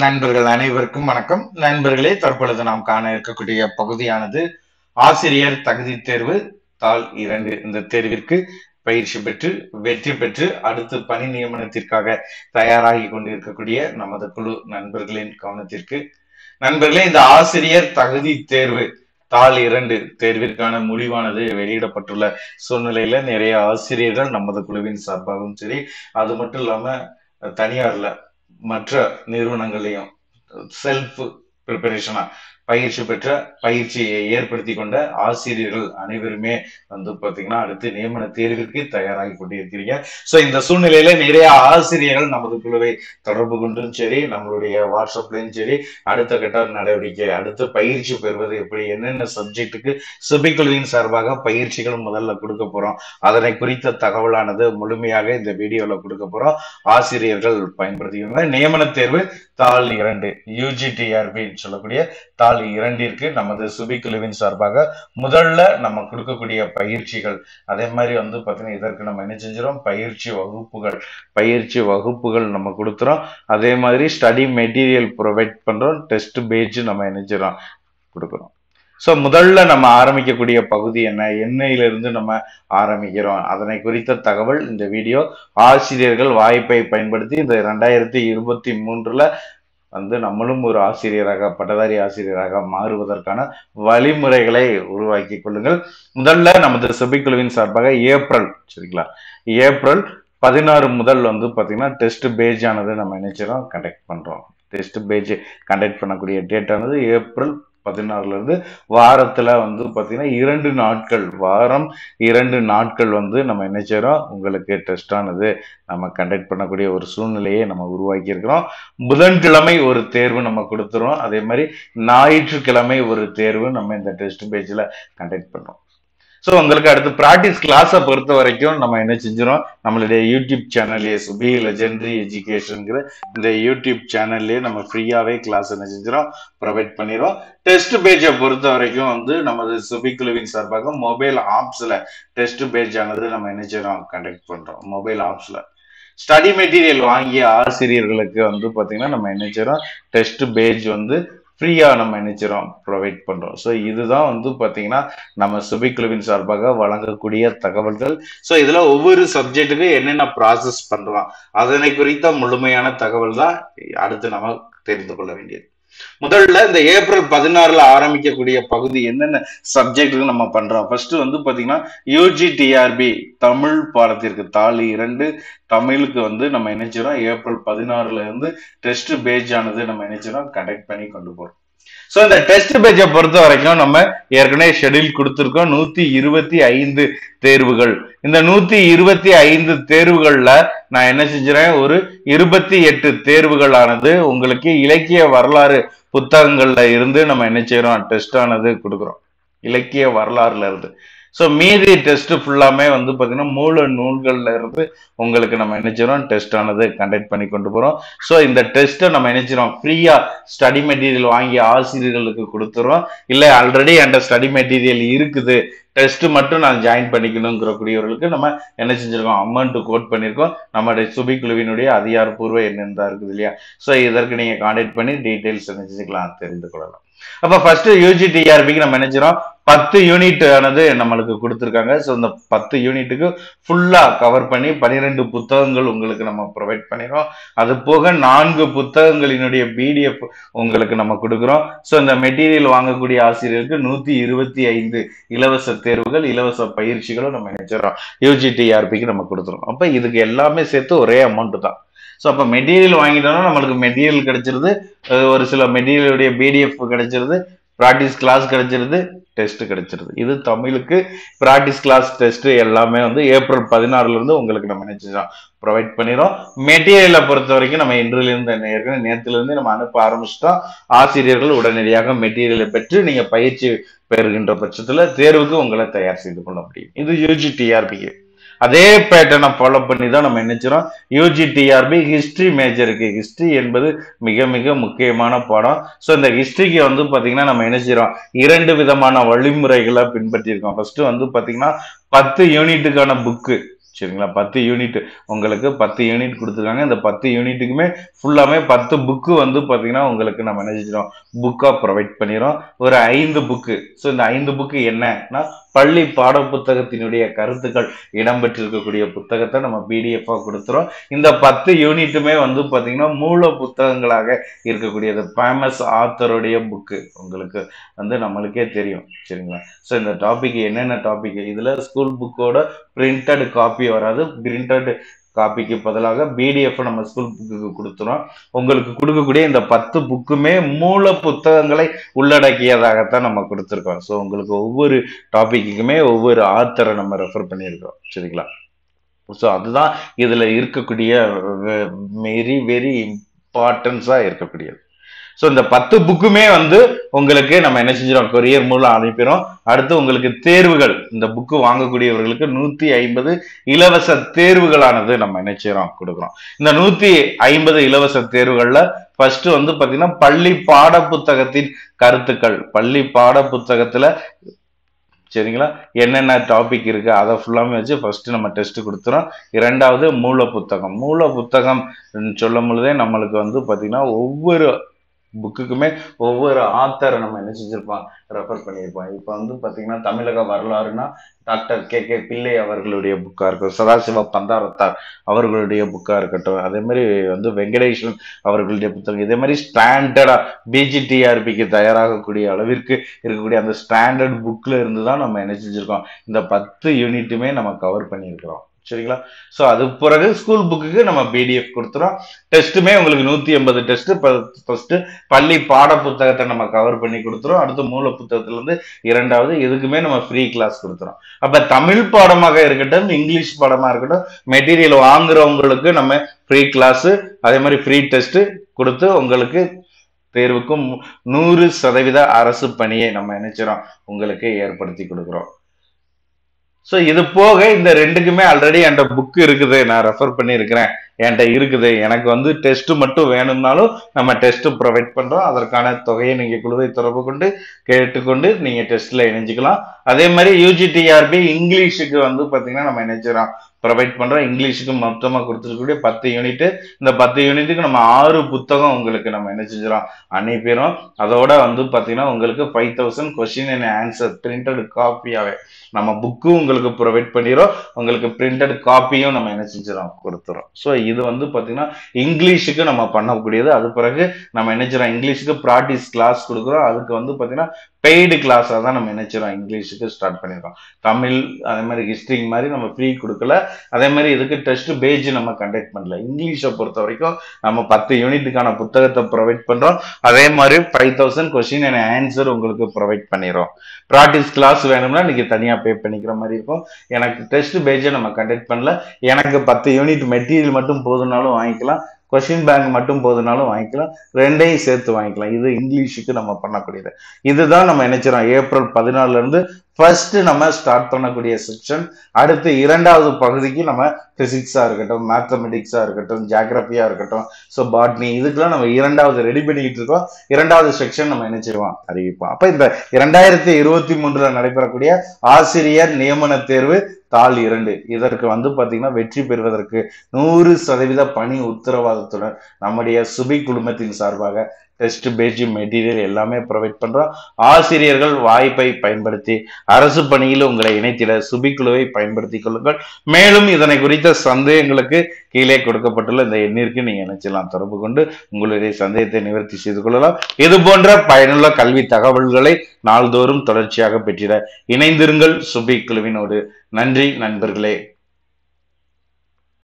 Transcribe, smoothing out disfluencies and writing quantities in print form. நண்பர்கள் அனைவருக்கும் வணக்கம். நண்பர்களே, தற்பொழுது நாம் காண இருக்கக்கூடிய பகுதியானது ஆசிரியர் தகுதி தேர்வு தாள் 2. இந்த தேர்விற்கு பயிற்சி பெற்று வெற்றி பெற்று அடுத்து பணி நியமனத்திற்காக தயாராகி கொண்டிருக்கக்கூடிய நமது குழு நண்பர்களின் கவனத்திற்கு, நண்பர்களே, இந்த ஆசிரியர் தகுதி தேர்வு தாள் 2 தேர்விற்கான முடிவானது வெளியிடப்பட்டுள்ள சூழ்நிலையில நிறைய ஆசிரியர்கள் நமது குழுவின் சார்பாகவும் சரி, அது மட்டும் இல்லாம தனியார்ல மற்ற நிறுவனங்களையும் செல்ஃப் ப்ரிப்பரேஷனா பயிற்சி பெற்ற பயிற்சியை ஏற்படுத்தி கொண்ட ஆசிரியர்கள் அனைவருமே வந்து பாத்தீங்கன்னா அடுத்து நியமன தேர்விற்கு தயாராகி கொண்டிருக்கிறீங்க. சோ, இந்த சூழ்நிலையில நிறைய ஆசிரியர்கள் நமது குழுவை தொடர்பு கொண்டும் சரி, நம்மளுடைய வாட்ஸ்அப்லயும் சரி, அடுத்த கட்ட நடவடிக்கை அடுத்து பயிற்சி பெறுவது எப்படி, என்னென்ன சப்ஜெக்டுக்கு சுபி குழுவின் சார்பாக பயிற்சிகள் முதல்ல கொடுக்க போறோம், அதனை குறித்த தகவலானது முழுமையாக இந்த வீடியோல கொடுக்க போறோம். ஆசிரியர்கள் பயன்படுத்திக்கோங்க. நியமன தேர்வு தாள் 2 UGTRB சொல்லக்கூடிய தாள் 2ற்கு நமது சுபி குழுவின் சார்பாக முதல்ல நம்ம கொடுக்கக்கூடிய பயிற்சிகள், அதே மாதிரி வந்து பாத்தீங்கன்னா இதற்கு நம்ம என்ன செஞ்சிடும், பயிற்சி வகுப்புகள் நம்ம கொடுத்துறோம். அதே மாதிரி ஸ்டடி மெட்டீரியல் ப்ரொவைட் பண்றோம், டெஸ்ட் பேஜ் நம்ம நினைச்சிடும் கொடுக்குறோம். சோ, முதல்ல நம்ம ஆரம்பிக்கக்கூடிய பகுதி என்னையிலிருந்து நம்ம ஆரம்பிக்கிறோம், அதனை குறித்த தகவல் இந்த வீடியோ. ஆசிரியர்கள் வாய்ப்பை பயன்படுத்தி இந்த 2023ல வந்து நம்மளும் ஒரு ஆசிரியராக, பட்டதாரி ஆசிரியராக மாறுவதற்கான வழிமுறைகளை உருவாக்கி கொள்ளுங்கள். முதல்ல நமது சுபி குழுவின் சார்பாக ஏப்ரல் 16 முதல் வந்து பாத்தீங்கன்னா டெஸ்ட் பேஜ் ஆனது நம்ம நினைச்சிடும் கண்டக்ட் பண்றோம். டெஸ்ட் பேஜ் கண்டக்ட் பண்ணக்கூடிய டேட் ஆனது ஏப்ரல் 16ல இருந்து வாரத்துல வந்து பாத்தீங்கன்னா 2 நாட்கள், வாரம் 2 நாட்கள் வந்து நம்ம என்ன செய்யறோம், உங்களுக்கு டெஸ்ட் ஆனது நம்ம கண்டக்ட் பண்ணக்கூடிய ஒரு சூழ்நிலையை நம்ம உருவாக்கி இருக்கிறோம். புதன்கிழமை ஒரு தேர்வு நம்ம கொடுத்துறோம், அதே மாதிரி ஞாயிற்றுக்கிழமை ஒரு தேர்வு நம்ம இந்த டெஸ்ட் பேஜ்ல கண்டக்ட் பண்றோம். சோ, உங்களுக்கு அடுத்து பிராக்டிஸ் கிளாஸை பொறுத்த வரைக்கும் நம்ம என்ன செஞ்சிடும், நம்மளுடைய யூடியூப் சேனல்லே subhi legendry education இந்த யூடியூப் சேனல்லே நம்ம ஃப்ரீயாவே கிளாஸ் என்ன செஞ்சிடும் ப்ரொவைட் பண்ணிடுவோம். டெஸ்ட் பேஜை பொறுத்த வரைக்கும் வந்து நமது சுபி குழுவின் சார்பாக மொபைல் ஆப்ஸ்ல டெஸ்ட் பேஜ் ஆனது நம்ம என்ன செய்யறோம் கண்டக்ட் பண்றோம். மொபைல் ஆப்ஸ்ல ஸ்டடி மெட்டீரியல் வாங்கிய ஆசிரியர்களுக்கு வந்து பாத்தீங்கன்னா நம்ம என்ன செய்யறோம், டெஸ்ட் பேஜ் வந்து ஃப்ரீயா நம்ம நினைச்சிடும் ப்ரொவைட் பண்றோம். ஸோ, இதுதான் வந்து பாத்தீங்கன்னா நம்ம சுபி குழுவின் சார்பாக வழங்கக்கூடிய தகவல்கள். ஸோ, இதுல ஒவ்வொரு சப்ஜெக்டுக்கு என்னென்ன ப்ராசஸ் பண்றோம் அதனை குறித்த முழுமையான தகவல் தான் அடுத்து நம்ம தெரிந்து கொள்ள வேண்டியது. முதல்ல இந்த ஏப்ரல் 16ல ஆரம்பிக்கக்கூடிய பகுதி என்னென்ன சப்ஜெக்டுக்கு நம்ம பண்றோம். ஃபர்ஸ்ட் வந்து பாத்தீங்கன்னா UGTRB தமிழ் பாடத்திற்கு தாள் 2 தமிழுக்கு வந்து நம்ம நினைச்சிடும் ஏப்ரல் 16ல இருந்து டெஸ்ட் பேஜ் ஆனது நம்ம நினைச்சிடும் கண்டக்ட் பண்ணி கொண்டு போறோம். சோ, இந்த டெஸ்ட் பேஜை பொறுத்த வரைக்கும் நம்ம ஏற்கனவே ஷெடியூல் கொடுத்திருக்கோம் 125 தேர்வுகள். இந்த 125 தேர்வுகள்ல நான் என்ன செஞ்சிடறேன், ஒரு 28 தேர்வுகளானது உங்களுக்கு இலக்கிய வரலாறு புத்தகங்கள்ல இருந்து நம்ம என்ன செய்யறோம் டெஸ்ட் ஆனது கொடுக்குறோம், இலக்கிய வரலாறுல இருந்து. சோ, மீதி டெஸ்ட் ஃபுல்லாமே வந்து பாத்தீங்கன்னா மூல நூல்கள்ல இருந்து உங்களுக்கு நம்ம நினைச்சிடும் டெஸ்ட் ஆனது கண்டக்ட் பண்ணி கொண்டு போறோம். சோ, இந்த டெஸ்ட்டை நம்ம நினைச்சிடும் ஃப்ரீயா ஸ்டடி மெட்டீரியல் வாங்கி ஆசிரியர்களுக்கு கொடுத்துறோம். இல்ல ஆல்ரெடி அந்த ஸ்டடி மெட்டீரியல் இருக்குது, டெஸ்ட் மட்டும் நான் ஜாயின் பண்ணிக்கணுங்கிற கூடியவர்களுக்கு நம்ம என்ன செஞ்சிருக்கோம், அமௌண்ட் கோட் பண்ணியிருக்கோம். நம்மளுடைய சுபி குழுவினுடைய அதிகாரப்பூர்வ என்ன தான் இருக்குது இல்லையா, சோ, இதற்கு நீங்க கான்டாக்ட் பண்ணி டீடைல்ஸ் என்ன செஞ்சுக்கலாம் தெரிந்து கொள்ளலாம். அப்ப ஃபர்ஸ்ட் UGTRBக்கு நம்ம நினைச்சிடும் 10 யூனிட் ஆனது நம்மளுக்கு கொடுத்துருக்காங்க. ஸோ, இந்த 10 யூனிட்டுக்கு ஃபுல்லா கவர் பண்ணி 12 புத்தகங்கள் உங்களுக்கு நம்ம ப்ரொவைட் பண்ணிடுறோம். அது போக 4 புத்தகங்களினுடைய PDF உங்களுக்கு நம்ம கொடுக்குறோம். ஸோ, இந்த மெட்டீரியல் வாங்கக்கூடிய ஆசிரியருக்கு 125 இலவச தேர்வுகள், இலவச பயிற்சிகளும் நம்ம நினைச்சிடறோம் UGTRBக்கு நம்ம கொடுத்துருவோம். அப்போ இதுக்கு எல்லாமே சேர்த்து ஒரே அமௌண்ட் தான். ஸோ, அப்போ மெட்டீரியல் வாங்கிட்டோம்னா நம்மளுக்கு மெட்டீரியல் கிடைச்சிருது, ஒரு சில மெட்டீரியலுடைய PDF கிடைச்சிருது, ப்ராக்டிஸ் கிளாஸ் கிடைச்சிருது, டெஸ்ட் கிடைச்சிருது. இது தமிழுக்கு பிராக்டிஸ் கிளாஸ் டெஸ்ட் எல்லாமே வந்து ஏப்ரல் 16ல இருந்து உங்களுக்கு நம்ம நினைச்சிடலாம் ப்ரொவைட் பண்ணிடுறோம். மெட்டீரியலை பொறுத்த வரைக்கும் நம்ம இன்றிலிருந்து நேரத்திலிருந்து நம்ம அனுப்ப ஆரம்பிச்சுட்டோம். ஆசிரியர்கள் உடனடியாக மெட்டீரியலை பெற்று நீங்க பயிற்சி பெறுகின்ற பட்சத்துல தேர்வுக்கு உங்களை தயார் செய்து கொள்ள முடியும். இது UGTRBக்கு அதே பேட்டர்னை ஃபாலோ பண்ணி தான் நம்ம நினைச்சிடும் UGTRB ஹிஸ்டரி மேஜருக்கு. ஹிஸ்டரி என்பது மிக மிக முக்கியமான பாடம். ஸோ, இந்த ஹிஸ்டரிக்கு வந்து பாத்தீங்கன்னா நம்ம நினைச்சிடும் 2 விதமான வழிமுறைகளை பின்பற்றியிருக்கோம். ஃபர்ஸ்ட் வந்து பாத்தீங்கன்னா 10 யூனிட்டுக்கான புக்கு. சரிங்களா 10 யூனிட் உங்களுக்கு 10 யூனிட் கொடுத்திருக்காங்க இந்த 10 யூனிட்டுக்குமே ஃபுல்லாமே 10 book வந்து பாத்தீங்கன்னா உங்களுக்கு நாம என்ன செஞ்சோம் book-ஆ ப்ரொவைட் பண்ணிரோம் ஒரு 5 book சோ இந்த 5 book என்னன்னா பள்ளி பாட புத்தகத்தினுடைய கருத்துக்கள் இடம்பெற்றிருக்கக்கூடிய புத்தகத்தை நம்ம PDF-ஆ கொடுத்துறோம் இந்த 10 யூனிட்டுமே வந்து பாத்தீங்கன்னா மூல புத்தகங்களாக இருக்கக்கூடியது ஃபேமஸ் author உடைய book உங்களுக்கு வந்து நமக்கே தெரியும் சரிங்களா சோ இந்த டாபிக் என்னென்ன டாபிக் இதுல ஸ்கூல் புக்கோட printed copy வராது printed காப்பிக்கு பதிலாக PDF நம்ம ஸ்கூல் புக்கு கொடுத்துறோம் உங்களுக்கு கொடுக்க கூடிய இந்த 10 புக்குமே மூல புத்தகங்களை உள்ளடக்கியதாக தான் நம்ம கொடுத்திருக்கோம் சோ உங்களுக்கு ஒவ்வொரு டாபிக்குக்குமே ஒவ்வொரு ஆத்தரை நம்ம ரெஃபர் பண்ணியிருக்கோம் சரிங்களா சோ அதுதான் இதுல இருக்கக்கூடிய very very importance-ஆ இருக்கக்கூடியது So, இந்த 10 புக்குமே வந்து உங்களுக்கு நம்ம என்ன செஞ்சோம் courier மூலம் அனுப்பிரோம் அடுத்து உங்களுக்கு தேர்வுகள் இந்த புக் வாங்கக்கூடியவங்களுக்கு 150 இலவச தேர்வுகளானது நம்ம என்ன செய்றோம் கொடுக்கிறோம் இந்த 150 இலவச தேர்வுகள்ல First வந்து பாத்தீங்கன்னா பள்ளி பாட புத்தகத்தின் கருத்துக்கள் பள்ளி பாட புத்தகத்துல சரிங்களா என்னென்ன டாபிக் இருக்கு அத ஃபுல்லாமே வச்சு ஃபர்ஸ்ட் நம்ம டெஸ்ட் கொடுத்துறோம் இரண்டாவது மூல புத்தகம் சொல்லும்போதே நமக்கு வந்து பாத்தீங்கன்னா ஒவ்வொரு புக்குக்குமே ஒவ்வொரு ஆத்தரை நம்ம என்ன செஞ்சிருப்போம் ரெஃபர் பண்ணிருப்போம் இப்போ வந்து பாத்தீங்கன்னா தமிழக வரலாறுனா டாக்டர் கேகே பிள்ளை அவர்களுடைய புக்கா இருக்கும் சதாசிவ பந்தாரத்தார் அவர்களுடைய புக்கா இருக்கட்டும் அதே மாதிரி வந்து வெங்கடேஷன் அவர்களுடைய புத்தகம் இதே மாதிரி ஸ்டாண்டர்டா PGTRB க்கு தயாராக கூடிய அளவிற்கு இருக்கக்கூடிய அந்த ஸ்டாண்டர்ட் புக்ல இருந்து தான் நம்ம என்ன செஞ்சிருக்கோம் இந்த 10 யூனிட்டுமே நம்ம கவர் பண்ணியிருக்கோம் சரிங்களா சோ அது பிறகு ஸ்கூல் புக்குக்கு நம்ம PDF கொடுத்துறோம் டெஸ்ட்மே உங்களுக்கு 180 டெஸ்ட் ஃபர்ஸ்ட் பள்ளி பாட புத்தகத்தை நம்ம கவர் பண்ணி கொடுத்துறோம் அடுத்து மூல புத்தகத்துல இருந்து இரண்டாவது எதுக்குமே நம்ம ஃப்ரீ கிளாஸ் கொடுத்துறோம் அப்ப தமிழ் பாடமாக இருக்கட்டும் இங்கிலீஷ் பாடமா இருக்கட்டும் மெட்டீரியல் வாங்குறவங்களுக்கு நம்ம ஃப்ரீ கிளாஸ் அதே மாதிரி ஃப்ரீ டெஸ்ட் கொடுத்து உங்களுக்கு தேர்வுக்கும் 100% அரசு பணியை நம்ம நினைச்சறோம் உங்களுக்கு ஏற்படுத்தி கொடுக்கிறோம் So, இது போக இந்த ரெண்டுக்குமே ஆல்ரெடி அந்த book இருக்குது நான் ரெஃபர் பண்ணி இருக்கேன் என்கிட்ட இருக்குது எனக்கு வந்து டெஸ்ட் மட்டும் வேணும்னாலும் நம்ம டெஸ்ட் ப்ரொவைட் பண்றோம் அதற்கான தொகையை நீங்க குழுவை தொடர்பு கொண்டு கேட்டுக்கொண்டு நீங்க டெஸ்ட்ல இணைஞ்சிக்கலாம் அதே மாதிரி UGTRB இங்கிலீஷ்க்கு வந்து பாத்தீங்கன்னா நம்ம இணைச்சறோம் ப்ரொவைட் பண்றோம் இங்கிலீஷ்க்கு மொத்தமா கொடுத்திருக்கக்கூடிய 10 யூனிட் இந்த 10 யூனிட்டுக்கு நம்ம 6 புத்தகம் உங்களுக்கு நம்ம என்ன செஞ்சறோம் அனுப்பிரோம் அதோட வந்து பாத்தீங்கன்னா உங்களுக்கு 5000 question and answer printed copy ஆவே நம்ம book உங்களுக்கு ப்ரொவைட் பண்ணிரோம் உங்களுக்கு printed copy-யும் நம்ம என்ன செஞ்சறோம் கொடுத்துறோம் சோ இது வந்து பாத்தீங்கன்னா இங்கிலீஷ்க்கு நம்ம பண்ணக்கூடியது அது பிறகு நம்ம என்ன செஞ்சறோம் இங்கிலீஷ்க்கு பிராக்டீஸ் கிளாஸ் கொடுக்கிறோம் அதுக்கு வந்து பாத்தீங்கன்னா paid class ஆ தான் நம்ம என்ன செய்றோம் இங்கிலீஷ்க்கு ஸ்டார்ட் பண்ணிரோம் தமிழ் அதே மாதிரி ஹிஸ்டரி மாதிரி நம்ம ஃப்ரீ கொடுக்கல அதே மாதிரி இதுக்கு டெஸ்ட் பேஜ் நம்ம கண்டக்ட் பண்ணல இங்கிலீஷை பொறுத்த வரைக்கும் நம்ம 10 யூனிட்டுக்கான புத்தகத்தை ப்ரொவைட் பண்றோம் அதே மாதிரி 5000 क्वेश्चन and answer உங்களுக்கு ப்ரொவைட் பண்ணிரோம் பிராக்டீஸ் கிளாஸ் வேணும்னா நீங்க தனியா பே பண்ணிக்கிற மாதிரி இருக்கும் எனக்கு டெஸ்ட் பேஜ் நம்ம கண்டக்ட் பண்ணல எனக்கு 10 யூனிட் மெட்டீரியல் மட்டும் போதுனாலும் வாங்கிக்கலாம் Question bank மட்டும் போதுனாலும் வாங்கிக்கலாம் ரெண்டையும் சேர்த்து வாங்கிக்கலாம் இது இங்கிலீஷ்க்கு நம்ம பண்ணக்கூடியது இதுதான் நம்ம நினைச்சறோம் ஏப்ரல் 14 ல இருந்து first நம்ம ஸ்டார்ட் பண்ணக்கூடிய செக்ஷன் அடுத்து இரண்டாவது பகுதிக்கு நம்ம பிசிக்ஸா இருக்கட்டும் மேத்தமெட்டிக்ஸா இருக்கட்டும் ஜியோகிராஃபியா இருக்கட்டும் சோ பாட்னி இதுக்குலாம் நம்ம இரண்டாவது ரெடி பண்ணிட்டு இருக்கோம் இரண்டாவது செக்ஷன் நம்ம நினைச்சிரோம் அறிவிப்போம் அப்ப இந்த 2023 ல நடைபெறக்கூடிய ஆசிரியர் நியமன தேர்வு தாள் 2 இதற்கு வந்து பாத்தீங்கன்னா வெற்றி பெறுவதற்கு 100% பணி உத்தரவாதத்துடன் நம்முடைய சுபி குழுமத்தின் சார்பாக டெஸ்ட் பேஜ் மெட்டீரியல் எல்லாமே ப்ரொவைட் பண்றோம் ஆசிரியர்கள் வாய்ப்பை பயன்படுத்தி அரசு பணியில் உங்களை இணைத்திட சுபி குழுவை பயன்படுத்திக் கொள்ளுங்கள் மேலும் இதனை குறித்த சந்தேகங்களுக்கு கீழே கொடுக்கப்பட்டுள்ள இந்த எண்ணிற்கு நீங்க நினைச்சலாம் தொடர்பு கொண்டு உங்களுடைய சந்தேகத்தை நிவர்த்தி செய்து கொள்ளலாம் இது போன்ற பயனுள்ள கல்வி தகவல்களை நாள்தோறும் தொடர்ச்சியாக பெற்றிட இணைந்திருங்கள் சுபி குழுவினோடு நன்றி நண்பர்களே